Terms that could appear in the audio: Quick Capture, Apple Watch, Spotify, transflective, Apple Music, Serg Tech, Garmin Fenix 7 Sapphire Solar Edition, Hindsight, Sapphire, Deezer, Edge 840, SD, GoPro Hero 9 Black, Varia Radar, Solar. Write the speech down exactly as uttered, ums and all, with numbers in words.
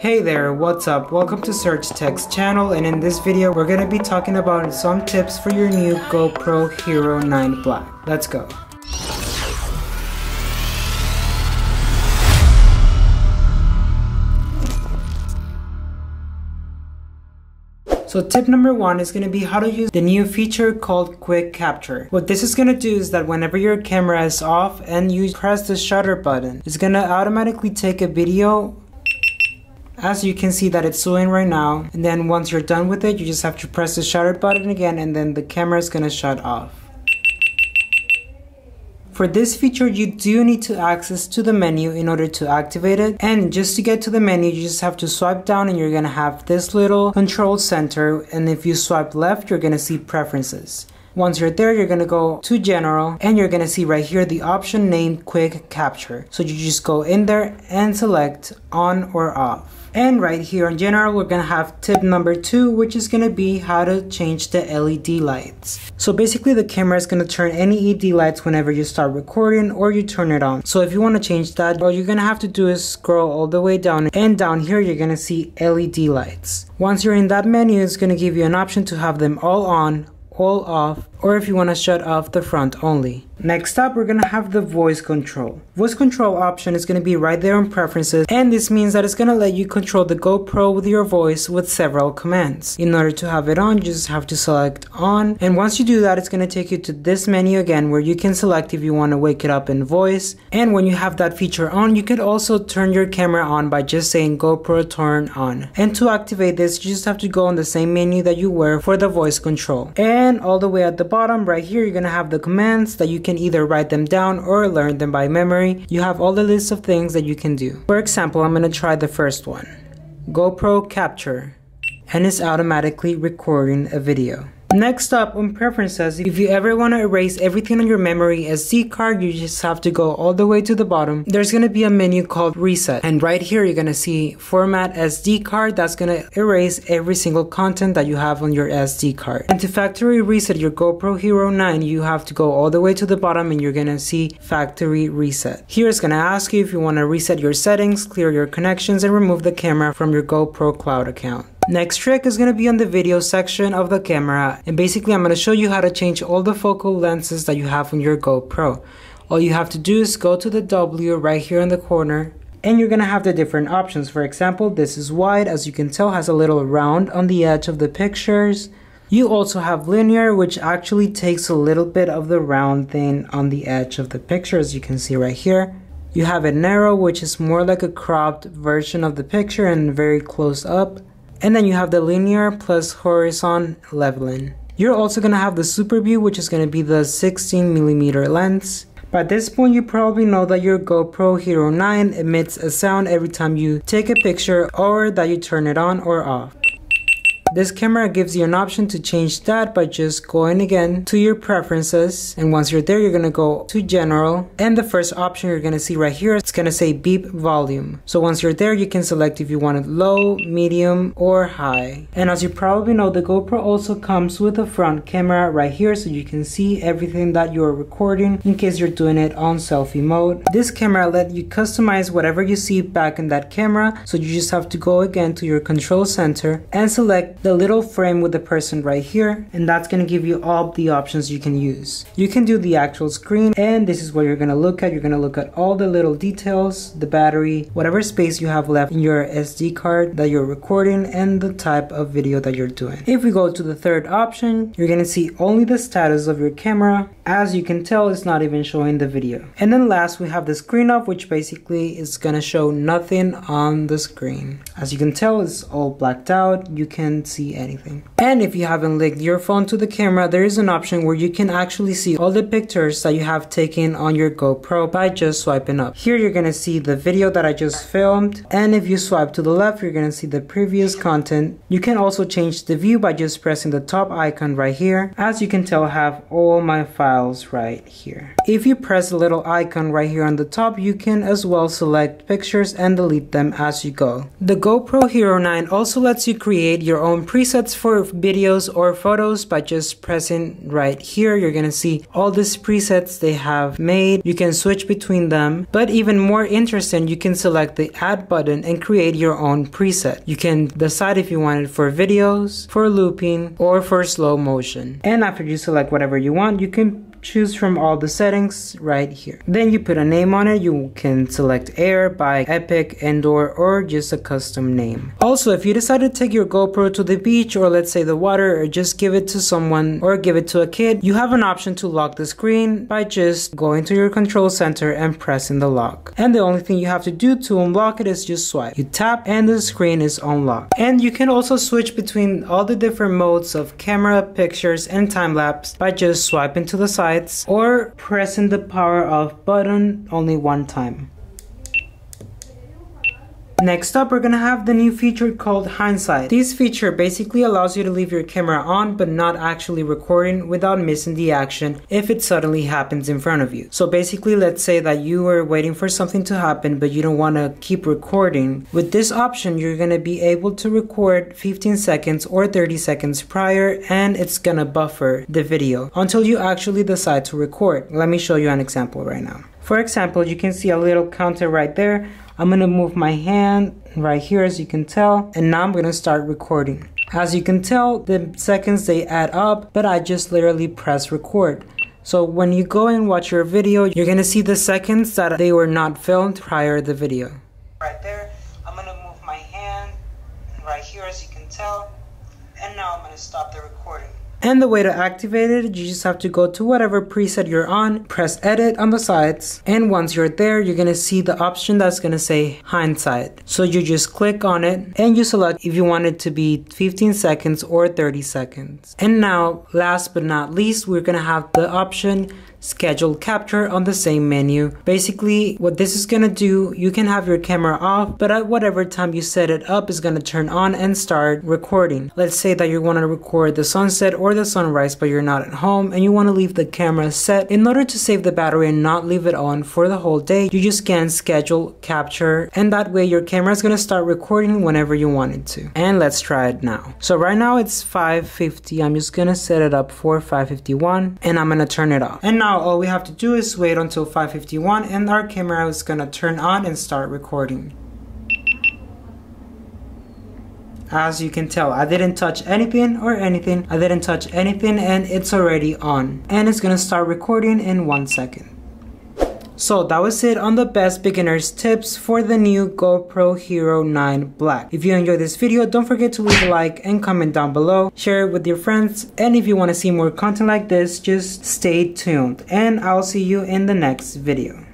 Hey there, what's up? Welcome to Serg Tech's channel, and in this video we're going to be talking about some tips for your new GoPro Hero nine Black. Let's go. So tip number one is going to be how to use the new feature called Quick Capture. What this is going to do is that whenever your camera is off and you press the shutter button, it's going to automatically take a video, as you can see that it's doing right now, and then once you're done with it, you just have to press the shutter button again and then the camera is going to shut off. For this feature, you do need to access to the menu in order to activate it. And just to get to the menu, you just have to swipe down and you're going to have this little control center. And if you swipe left, you're going to see preferences. Once you're there, you're going to go to general and you're going to see right here the option named Quick Capture. So you just go in there and select on or off. And right here in general, we're going to have tip number two, which is going to be how to change the L E D lights. So basically the camera is going to turn any L E D lights whenever you start recording or you turn it on. So if you want to change that, all you're going to have to do is scroll all the way down, and down here you're going to see L E D lights. Once you're in that menu, it's going to give you an option to have them all on, all off, or if you want to shut off the front only. Next up, we're going to have the voice control. Voice control option is going to be right there in preferences, and this means that it's going to let you control the GoPro with your voice with several commands. In order to have it on, you just have to select on, and once you do that, it's going to take you to this menu again where you can select if you want to wake it up in voice. And when you have that feature on, you could also turn your camera on by just saying GoPro turn on. And to activate this, you just have to go on the same menu that you were for the voice control. And And all the way at the bottom right here, you're gonna have the commands that you can either write them down or learn them by memory. You have all the lists of things that you can do. For example, I'm gonna try the first one, GoPro Capture, and it's automatically recording a video. Next up on preferences, if you ever want to erase everything on your memory S D card, you just have to go all the way to the bottom. There's going to be a menu called reset, and right here you're going to see format S D card. That's going to erase every single content that you have on your S D card. And to factory reset your GoPro Hero nine, you have to go all the way to the bottom and you're going to see factory reset. Here it's going to ask you if you want to reset your settings, clear your connections, and remove the camera from your GoPro Cloud account. Next trick is going to be on the video section of the camera, and basically I'm going to show you how to change all the focal lenses that you have on your GoPro. All you have to do is go to the W right here in the corner, and you're going to have the different options. For example, this is wide, as you can tell, has a little round on the edge of the pictures. You also have linear, which actually takes a little bit of the round thing on the edge of the picture, as you can see right here. You have a narrow, which is more like a cropped version of the picture and very close up. And then you have the linear plus horizon leveling. You're also going to have the super view, which is going to be the sixteen millimeter lens. By this point, you probably know that your GoPro Hero nine emits a sound every time you take a picture or that you turn it on or off. This camera gives you an option to change that by just going again to your preferences, and once you're there, you're going to go to general, and the first option you're going to see right here, it's going to say beep volume. So once you're there, you can select if you want it low, medium, or high. And as you probably know, the GoPro also comes with a front camera right here, so you can see everything that you're recording in case you're doing it on selfie mode. This camera lets you customize whatever you see back in that camera, so you just have to go again to your control center and select the little frame with the person right here, and that's going to give you all the options you can use. You can do the actual screen, and this is what you're going to look at. You're going to look at all the little details, the battery, whatever space you have left in your S D card that you're recording, and the type of video that you're doing. If we go to the third option, you're going to see only the status of your camera. As you can tell, it's not even showing the video. And then last, we have the screen off, which basically is going to show nothing on the screen. As you can tell, it's all blacked out. You can see anything. And if you haven't linked your phone to the camera, there is an option where you can actually see all the pictures that you have taken on your GoPro by just swiping up. Here you're going to see the video that I just filmed, and if you swipe to the left, you're going to see the previous content. You can also change the view by just pressing the top icon right here. As you can tell, I have all my files right here. If you press the little icon right here on the top, you can as well select pictures and delete them as you go. The GoPro Hero nine also lets you create your own own presets for videos or photos by just pressing right here. You're gonna see all these presets they have made. You can switch between them, but even more interesting, you can select the add button and create your own preset. You can decide if you want it for videos, for looping, or for slow motion. And after you select whatever you want, you can choose from all the settings right here. Then you put a name on it. You can select Air, Bike, Epic, Indoor, or just a custom name. Also, if you decide to take your GoPro to the beach, or let's say the water, or just give it to someone or give it to a kid, you have an option to lock the screen by just going to your control center and pressing the lock. And the only thing you have to do to unlock it is just swipe. You tap and the screen is unlocked. And you can also switch between all the different modes of camera, pictures, and time-lapse by just swiping to the side or pressing the power off button only one time. Next up, we're gonna have the new feature called Hindsight. This feature basically allows you to leave your camera on but not actually recording without missing the action if it suddenly happens in front of you. So basically, let's say that you were waiting for something to happen but you don't want to keep recording. With this option, you're gonna be able to record fifteen seconds or thirty seconds prior, and it's gonna buffer the video until you actually decide to record. Let me show you an example right now. For example, you can see a little counter right there. I'm gonna move my hand right here, as you can tell, and now I'm gonna start recording. As you can tell, the seconds they add up, but I just literally press record. So when you go and watch your video, you're gonna see the seconds that they were not filmed prior to the video. Right there, I'm gonna move my hand right here, as you can tell, and now I'm gonna stop the recording. And the way to activate it, you just have to go to whatever preset you're on, press edit on the sides, and once you're there, you're gonna see the option that's gonna say Hindsight. So you just click on it and you select if you want it to be fifteen seconds or thirty seconds. And now, last but not least, we're gonna have the option Schedule Capture on the same menu. Basically, what this is gonna do, you can have your camera off, but at whatever time you set it up, it's gonna turn on and start recording. Let's say that you wanna record the sunset or the sunrise, but you're not at home and you wanna leave the camera set. In order to save the battery and not leave it on for the whole day, you just can Schedule Capture, and that way your camera is gonna start recording whenever you want it to. And let's try it now. So right now it's five fifty. I'm just gonna set it up for five fifty-one and I'm gonna turn it off. And now Now all we have to do is wait until five fifty-one and our camera is gonna turn on and start recording. As you can tell, I didn't touch anything or anything. I didn't touch anything and it's already on. And it's gonna start recording in one second. So that was it on the best beginners tips for the new GoPro Hero nine Black. If you enjoyed this video, don't forget to leave a like and comment down below. Share it with your friends. And if you want to see more content like this, just stay tuned. And I'll see you in the next video.